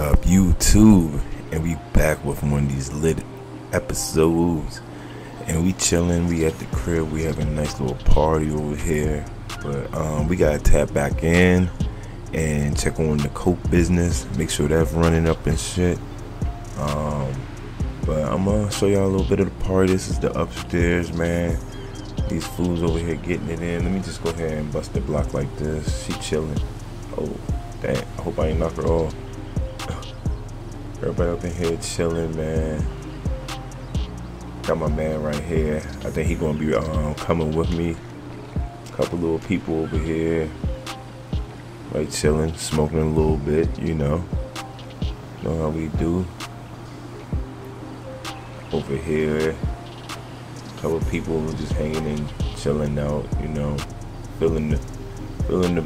up, YouTube? And we back with one of these lit episodes, and we chilling. We at the crib. We having a nice little party over here, but we gotta tap back in and check on the coke business. Make sure that's running up and shit. But I'm gonna show y'all a little bit of the party. This is the upstairs, man. These fools over here getting it in. Let me just go ahead and bust the block like this. She chilling. Oh, dang. I hope I ain't knock her off. Everybody up in here chilling, man. Got my man right here. I think he gonna be coming with me. Couple little people over here. Right, chilling, smoking a little bit, you know. Know how we do. Over here. Couple people just hanging and chilling out, you know. Feeling the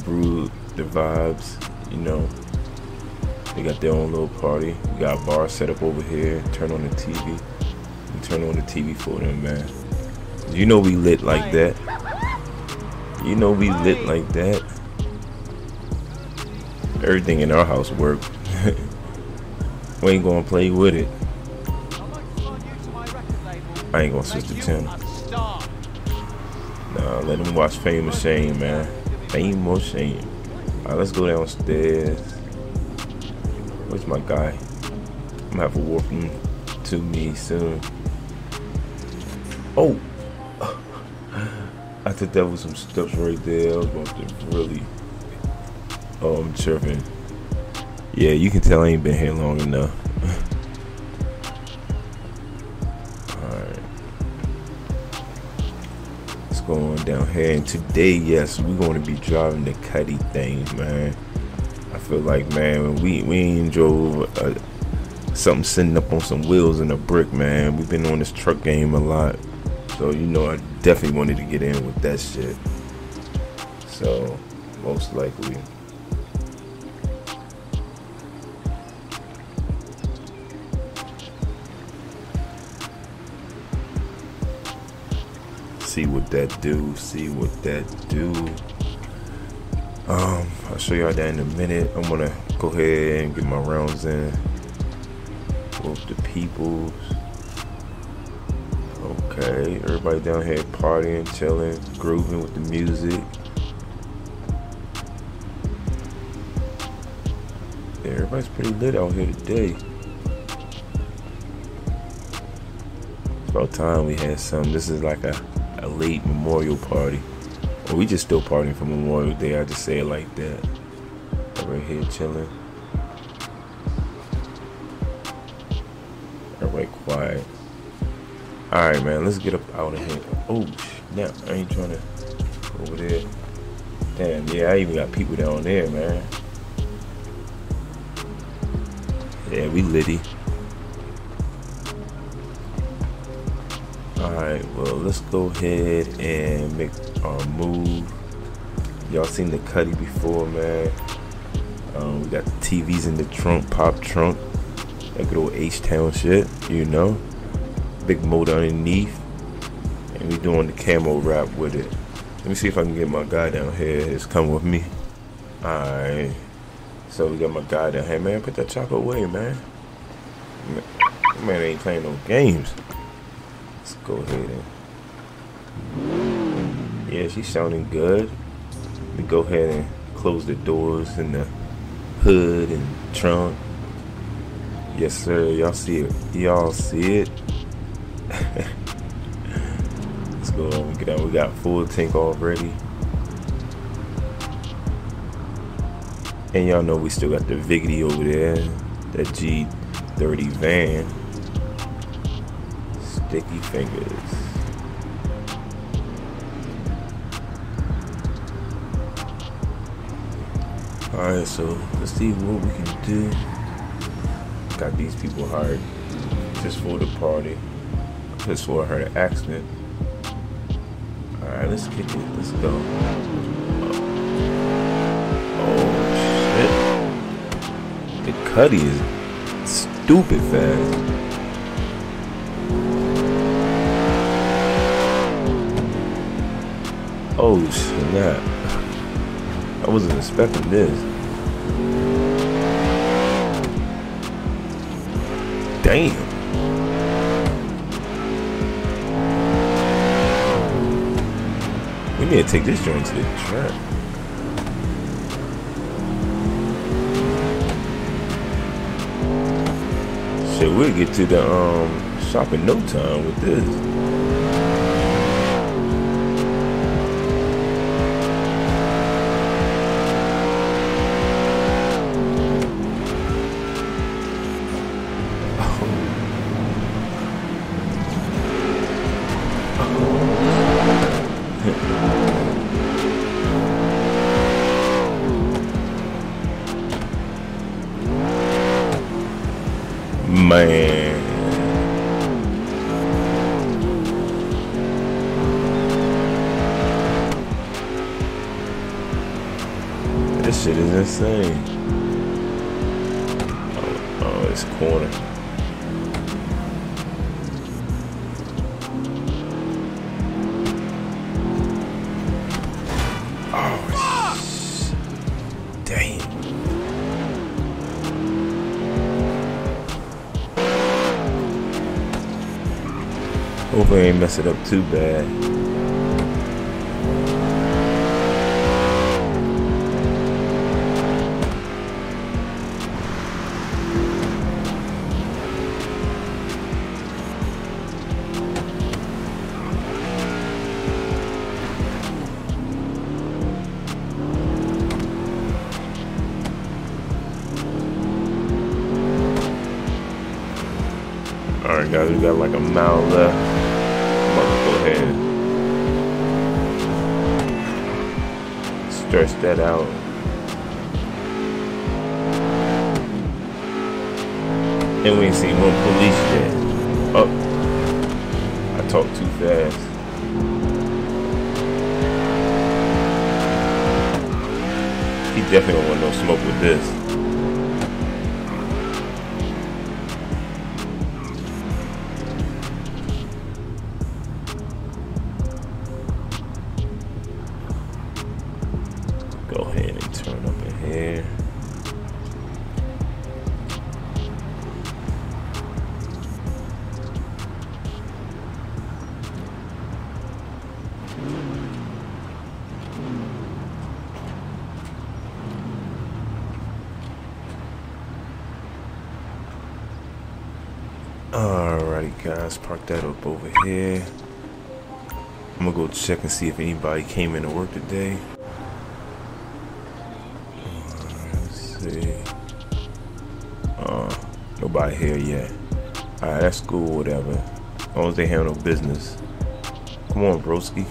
brew, the vibes, you know. They got their own little party. We got a bar set up over here. Turn on the TV. We turn on the TV for them, man. You know we lit like that. You know we lit like that. Everything in our house work. We ain't gonna play with it. I ain't gonna switch the channel. Nah, let them watch Fame or Shame, man. Fame or Shame. Alright, let's go downstairs. Where's my guy? I'm gonna have a walk to me soon. Oh! I thought that was some steps right there. I was about to really... Oh, I'm chirping. Yeah, you can tell I ain't been here long enough. Alright. Let's go on down here. And today, yes, we're going to be driving the Cuddy thing, man. I feel like, man, we ain't drove something sitting up on some wheels and a brick, man. We've been on this truck game a lot. So, you know, I definitely wanted to get in with that shit. So, most likely. See what that do, see what that do. I'll show y'all that in a minute. I'm gonna go ahead and get my rounds in. Both the peoples. Okay, everybody down here partying, chilling, grooving with the music. Yeah, everybody's pretty lit out here today. It's about time we had some. This is like a late memorial party. Well, we just still partying for Memorial Day. I just say it like that. Right here chilling. Everybody quiet. Alright, man, let's get up out of here. Oh snap, I ain't trying to go over there. Damn, yeah, I even got people down there, man. Yeah, we litty. Alright, well, let's go ahead and make our move. Y'all seen the Cuddy before, man. We got the TVs in the trunk, pop trunk. That good old H-Town shit, you know. Big motor underneath. And we doing the camo wrap with it. Let me see if I can get my guy down here. He's coming with me. Alright. So we got my guy down here, man. Put that chopper away, man. Man ain't playing no games. Let's go ahead and... Yeah, she's sounding good. We go ahead and close the doors and the hood and trunk. Yes, sir. Y'all see it. Y'all see it. Let's go on and get out. We got full tank already. And y'all know we still got the Viggity over there. That G30 van. Sticky fingers. Alright, so let's see what we can do. Got these people hired just for the party. Just for her accident. Alright, let's kick it. Let's go. Oh shit. The Cuddy is stupid fast. Oh snap, I wasn't expecting this. Damn. We need to take this joint to the trap. Shit, we'll get to the shop in no time with this. Man. This shit is insane. Oh, it's corner. Hopefully I ain't mess it up too bad. Alright guys, we got like a mile left. Stretch that out. And we ain't seen one police yet. Oh, I talked too fast. He definitely don't want no smoke with this. Alrighty guys, park that up over here. I'm gonna go check and see if anybody came into work today. Let's see. Nobody here yet. Alright, that's cool, whatever. As long as they have no business. Come on, broski.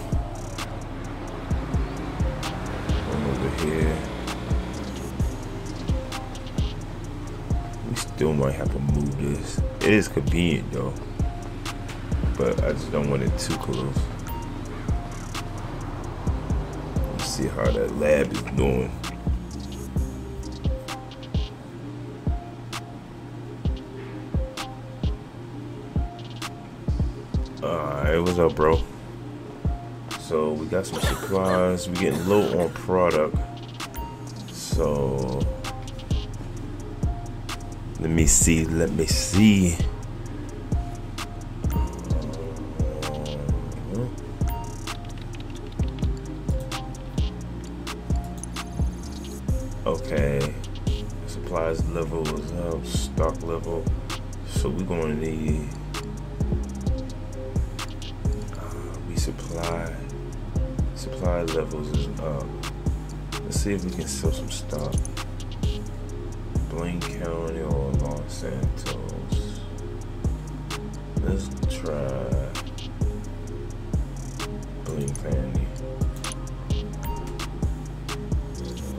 Come over here. We still might have to move this. It is convenient though, but I just don't want it too close. Let's see how that lab is doing. Alright, what's up, bro? So we got some supplies. We're getting low on product. So let me see. Okay, supplies level is up, stock level. So we're going to need supply levels is up. Let's see if we can sell some stock. Blaine County or Los Santos. Let's try Blaine County.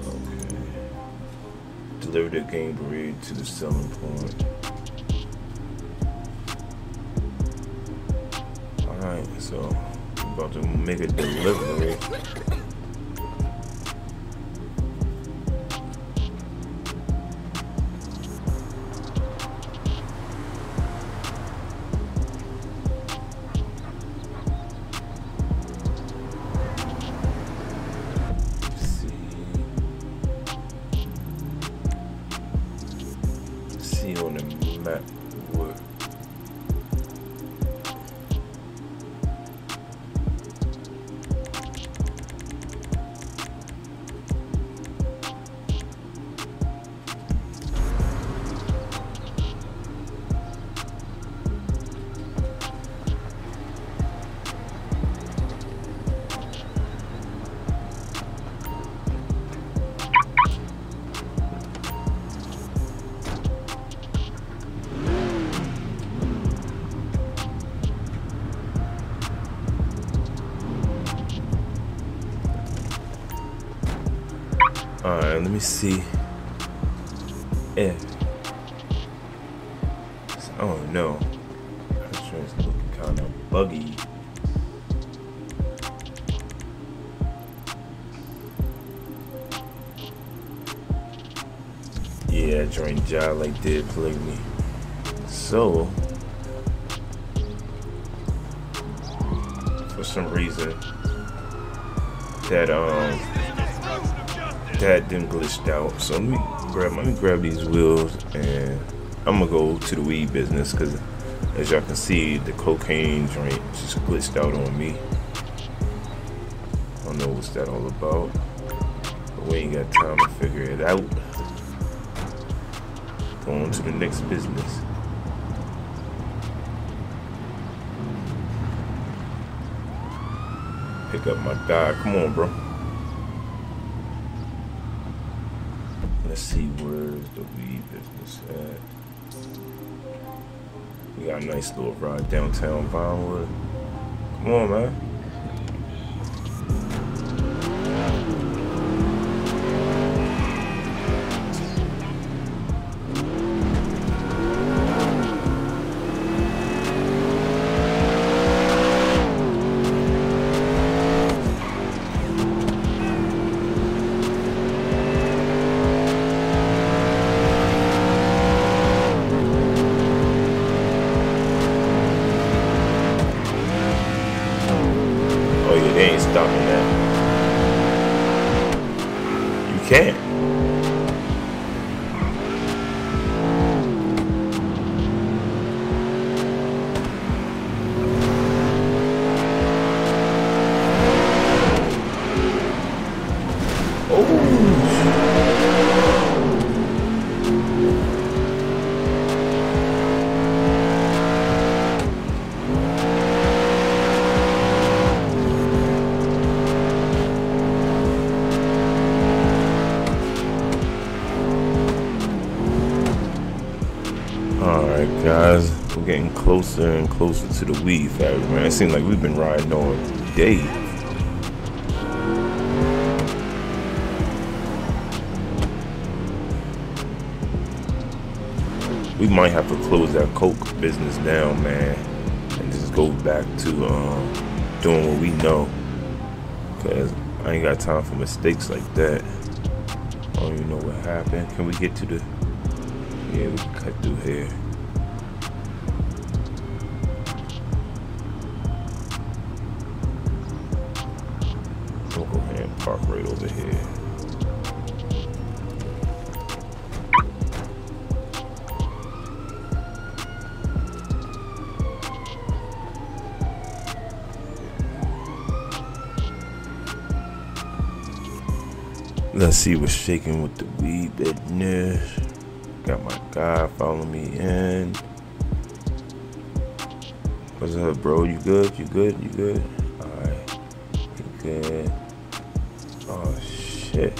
Okay. Deliver the game breed to the selling point. Alright, so I'm about to make a delivery. On the map. Alright, let me see if. Oh no. This train's looking kind of buggy. Yeah, joint job like did plague me. So, for some reason, that didn't glitched out. So let me grab these wheels, and I'm gonna go to the weed business because, as y'all can see, the cocaine joint just glitched out on me. I don't know what's that all about, but we ain't got time to figure it out. Going to the next business. Pick up my dog. Come on, bro. Let's see, where's the weed business at? We got a nice little ride downtown Vinewood. Come on, man. Guys, we're getting closer and closer to the weed factory, man. It seems like we've been riding all day. We might have to close that coke business down, man, and just go back to doing what we know, because I ain't got time for mistakes like that. I don't even know what happened. Can we get to the... Yeah, we can cut through here. Park right over here. Let's see what's shaking with the weed business. Got my guy following me in. What's up, bro? You good? You good? You good? Alright. You good? Oh shit.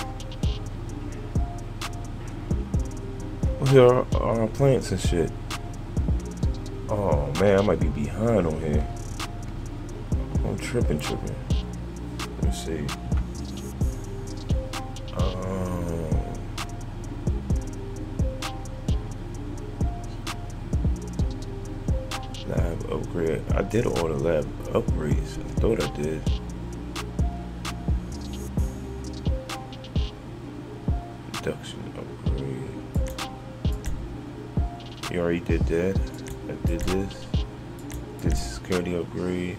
Well, here are our plants and shit. Oh man, I might be behind on here. I'm tripping. Let me see. Lab upgrade. I did all the lab upgrades. I thought I did. Upgrade. You already did that. I did this. Did security upgrade.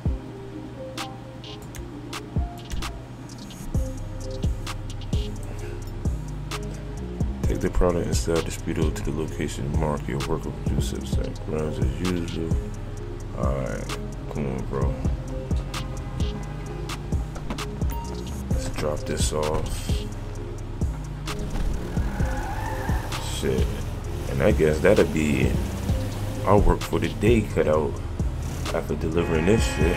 Take the product inside the speedo to the location. Mark your worker produces and runs as usual. Alright, come on, bro. Let's drop this off. Shit. And I guess that'll be it. I'll work for the day cut out after delivering this shit.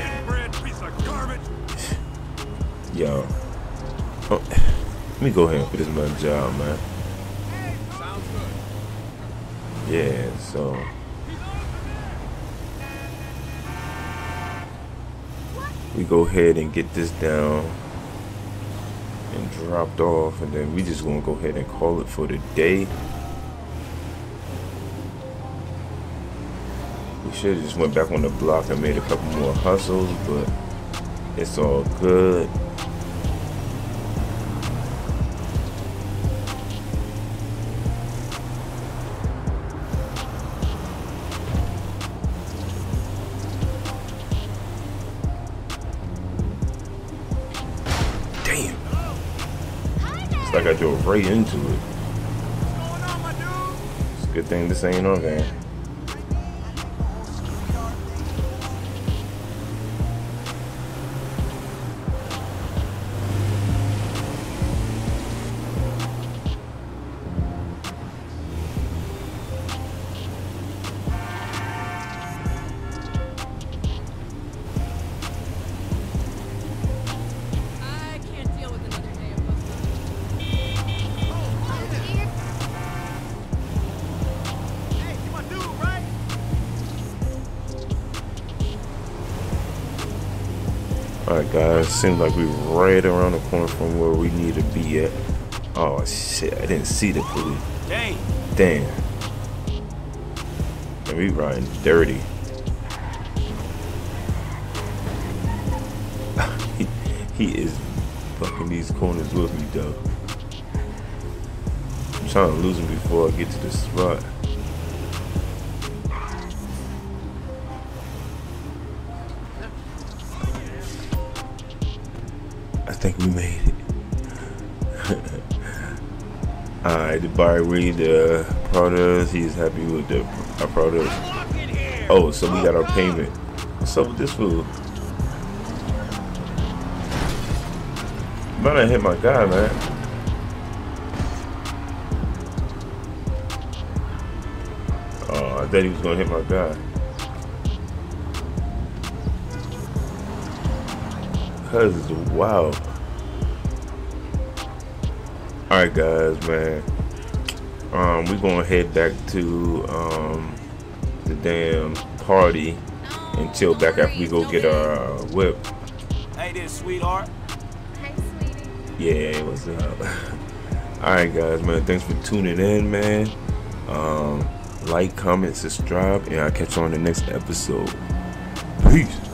Yo. Oh, let me go ahead and put this in my job, man. Yeah, so. We go ahead and get this down. and dropped off, and then we just gonna go ahead and call it for the day. We should have just went back on the block and made a couple more hustles, but it's all good. Damn. It's like I drove right into it. What's going on, my dude? It's a good thing this ain't on van. Alright guys, seems like we're right around the corner from where we need to be at. Oh shit, I didn't see the police. Damn. And we riding dirty. He is fucking these corners with me though. I'm trying to lose him before I get to the spot. I think we made it. Alright, the buyer read the products. He's happy with our products. Oh, so we got our payment. What's up with this fool? About to hit my guy, man. Oh, I thought he was gonna hit my guy. Cuz, wow. Alright guys, man, we gonna head back to the damn party and chill back after we go get our whip. Hey there, sweetheart. Hi, sweetie. Yeah, what's up? Alright guys, man, thanks for tuning in, man. Like, comment, subscribe, and I'll catch you on the next episode. Peace.